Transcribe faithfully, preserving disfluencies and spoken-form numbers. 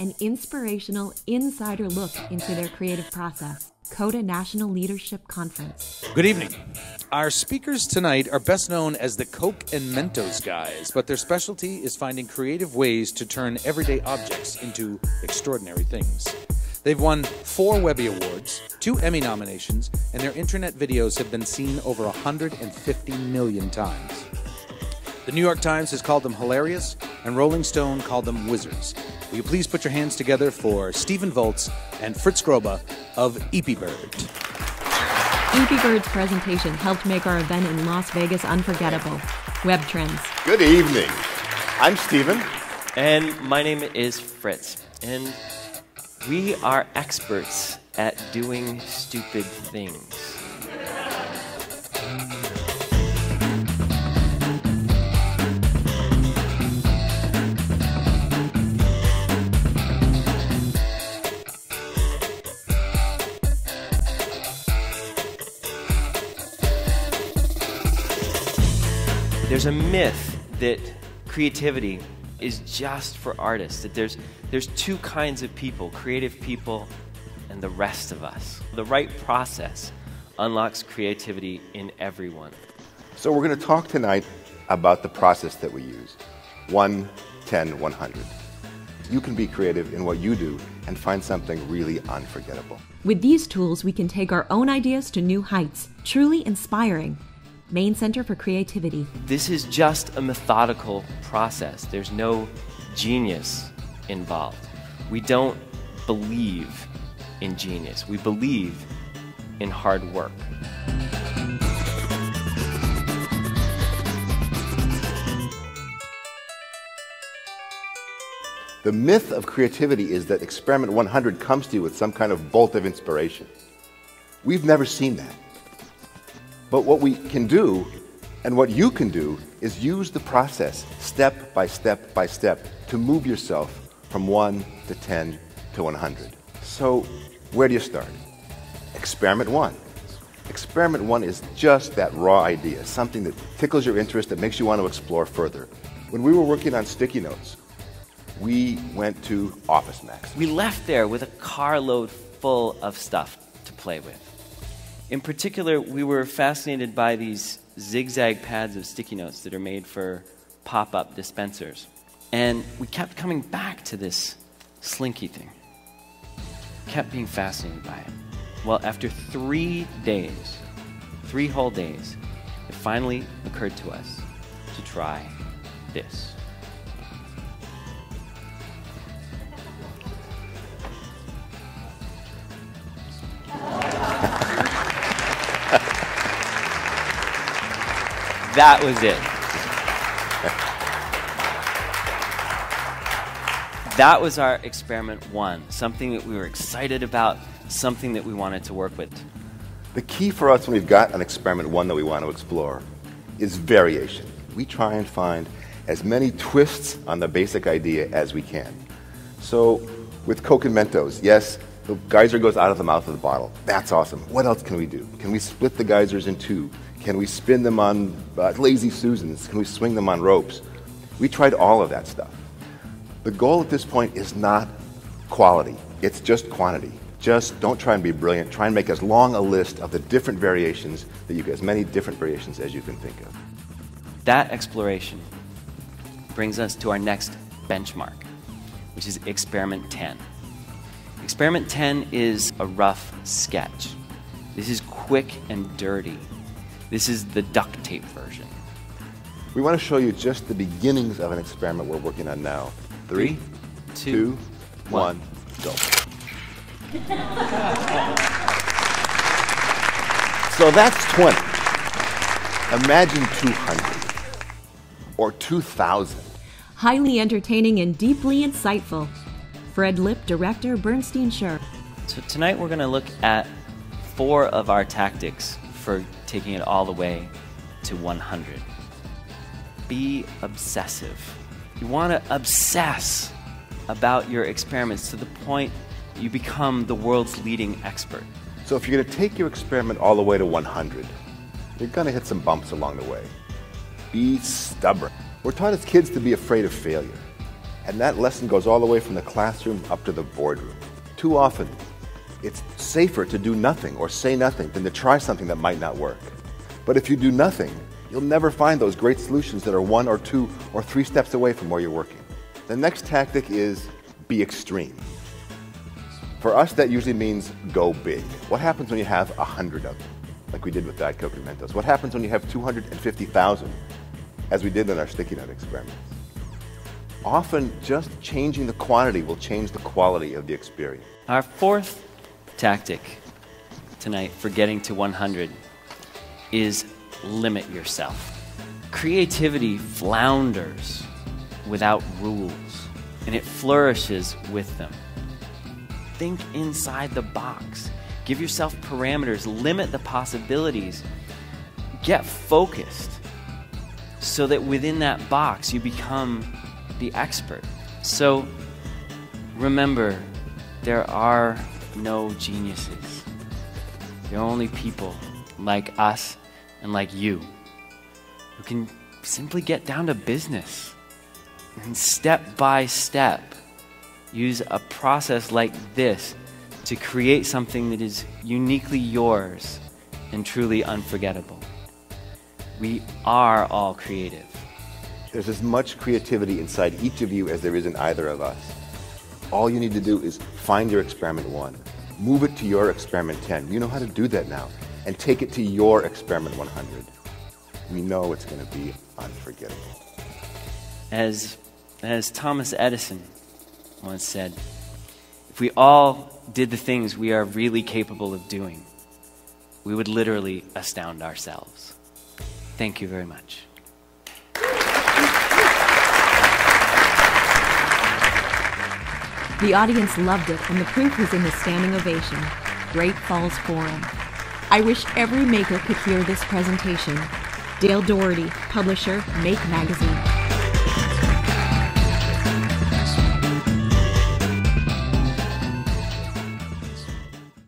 an inspirational insider look into their creative process. CODA National Leadership Conference. Good evening. Our speakers tonight are best known as the Coke and Mentos guys, but their specialty is finding creative ways to turn everyday objects into extraordinary things. They've won four Webby Awards, two Emmy nominations, and their internet videos have been seen over one hundred fifty million times. The New York Times has called them hilarious, and Rolling Stone called them wizards. Will you please put your hands together for Stephen Volz and Fritz Groba of EepyBird. EepyBird's presentation helped make our event in Las Vegas unforgettable. Webtrends. Good evening. I'm Stephen. And my name is Fritz. And we are experts at doing stupid things. There's a myth that creativity is just for artists, that there's, there's two kinds of people, creative people and the rest of us. The right process unlocks creativity in everyone. So we're going to talk tonight about the process that we use, one, ten, one hundred. You can be creative in what you do and find something really unforgettable. With these tools, we can take our own ideas to new heights, truly inspiring. Main Center for Creativity. This is just a methodical process. There's no genius involved. We don't believe in genius. We believe in hard work. The myth of creativity is that Experiment one hundred comes to you with some kind of bolt of inspiration. We've never seen that. But what we can do, and what you can do, is use the process, step by step by step, to move yourself from one to ten to one hundred. So where do you start? Experiment one. Experiment one is just that raw idea, something that tickles your interest, that makes you want to explore further. When we were working on sticky notes, we went to OfficeMax. We left there with a carload full of stuff to play with. In particular, we were fascinated by these zigzag pads of sticky notes that are made for pop-up dispensers. And we kept coming back to this slinky thing. Kept being fascinated by it. Well, after three days, three whole days, it finally occurred to us to try this. That was it. That was our experiment one, something that we were excited about, something that we wanted to work with. The key for us when we've got an experiment one that we want to explore is variation. We try and find as many twists on the basic idea as we can. So with Coke and Mentos, yes, the geyser goes out of the mouth of the bottle. That's awesome. What else can we do? Can we split the geysers in two? Can we spin them on uh, lazy Susans? Can we swing them on ropes? We tried all of that stuff. The goal at this point is not quality. It's just quantity. Just don't try and be brilliant. Try and make as long a list of the different variations, that you get as many different variations as you can think of. That exploration brings us to our next benchmark, which is Experiment ten. Experiment ten is a rough sketch. This is quick and dirty. This is the duct tape version. We want to show you just the beginnings of an experiment we're working on now. Three, Three two, two, one, go. So that's twenty. Imagine two hundred or two thousand. Highly entertaining and deeply insightful. Fred Lip, director, Bernstein Sher. So tonight we're going to look at four of our tactics for taking it all the way to one hundred. Be obsessive. You want to obsess about your experiments to the point you become the world's leading expert. So if you're going to take your experiment all the way to one hundred, you're going to hit some bumps along the way. Be stubborn. We're taught as kids to be afraid of failure. And that lesson goes all the way from the classroom up to the boardroom. Too often, it's safer to do nothing or say nothing than to try something that might not work. But if you do nothing, you'll never find those great solutions that are one or two or three steps away from where you're working. The next tactic is be extreme. For us, that usually means go big. What happens when you have a hundred of them, like we did with Diet Coke and Mentos? What happens when you have two hundred fifty thousand, as we did in our sticky nut experiments? Often, just changing the quantity will change the quality of the experience. Our fourth tactic tonight for getting to one hundred is limit yourself. Creativity flounders without rules, and it flourishes with them. Think inside the box. Give yourself parameters. Limit the possibilities. Get focused so that within that box you become the expert. So remember, there are no geniuses. There are only people like us and like you who can simply get down to business and step by step use a process like this to create something that is uniquely yours and truly unforgettable. We are all creative. There's as much creativity inside each of you as there is in either of us. All you need to do is find your experiment one, move it to your experiment ten. You know how to do that now. And take it to your experiment one hundred. We know it's going to be unforgettable. As, as Thomas Edison once said, if we all did the things we are really capable of doing, we would literally astound ourselves. Thank you very much. The audience loved it, and the proof was in the standing ovation. Great Falls Forum. I wish every maker could hear this presentation. Dale Doherty, publisher, Make Magazine.